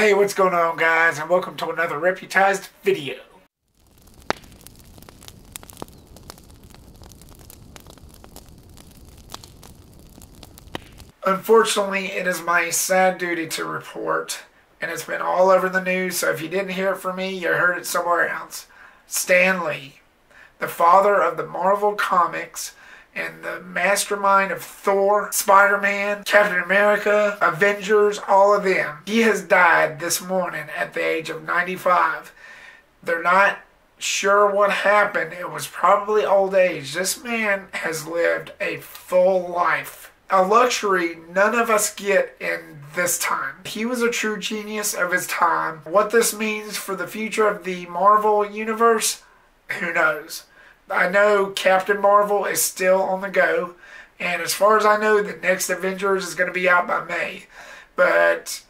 Hey, what's going on, guys, and welcome to another Reputized video. Unfortunately, it is my sad duty to report, and it's been all over the news, so if you didn't hear it from me, you heard it somewhere else. Stan Lee, the father of the Marvel Comics, and the mastermind of Thor, Spider-Man, Captain America, Avengers, all of them. He has died this morning at the age of 95. They're not sure what happened. It was probably old age. This man has lived a full life, a luxury none of us get in this time. He was a true genius of his time. What this means for the future of the Marvel Universe, who knows? I know Captain Marvel is still on the go, and as far as I know, the next Avengers is going to be out by May. But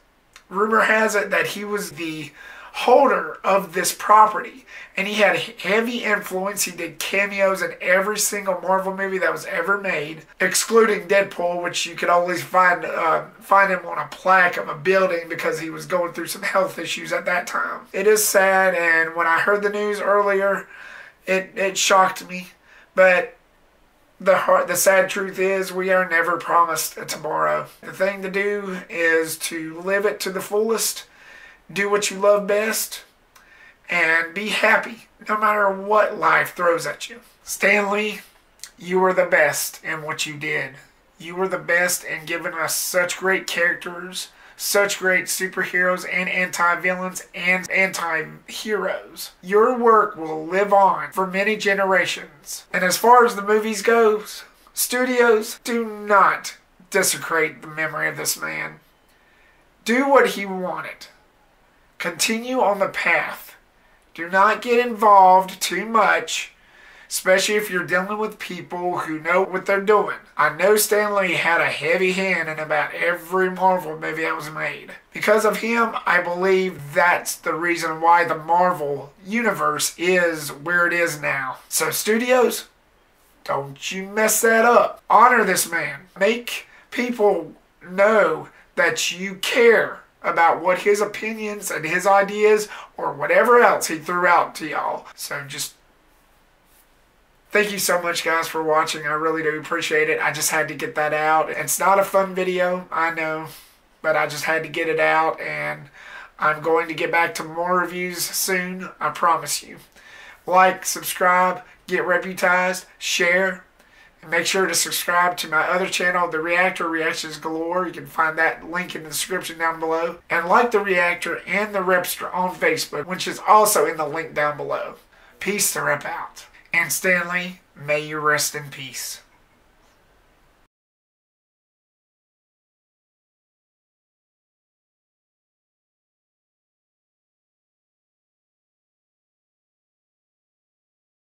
rumor has it that he was the holder of this property, and he had heavy influence. He did cameos in every single Marvel movie that was ever made, excluding Deadpool, which you could always find him on a plaque of a building because he was going through some health issues at that time. It is sad, and when I heard the news earlier, it shocked me, but the sad truth is we are never promised a tomorrow. The thing to do is to live it to the fullest, do what you love best, and be happy no matter what life throws at you. Stan Lee, you were the best in what you did. You were the best in giving us such great characters, such great superheroes and anti-villains and anti-heroes. Your work will live on for many generations. And as far as the movies go, studios, do not desecrate the memory of this man. Do what he wanted. Continue on the path. Do not get involved too much, especially if you're dealing with people who know what they're doing. I know Stan Lee had a heavy hand in about every Marvel movie that was made. Because of him, I believe that's the reason why the Marvel Universe is where it is now. So studios, don't you mess that up. Honor this man. Make people know that you care about what his opinions and his ideas or whatever else he threw out to y'all. So just thank you so much, guys, for watching. I really do appreciate it. I just had to get that out. It's not a fun video, I know, but I just had to get it out, and I'm going to get back to more reviews soon, I promise you. Like, subscribe, get reputized, share, and make sure to subscribe to my other channel, The Reactor Reactions Galore. You can find that link in the description down below. And like The Reactor and The Repster on Facebook, which is also in the link down below. Peace, the Rep out. And Stan Lee, may you rest in peace.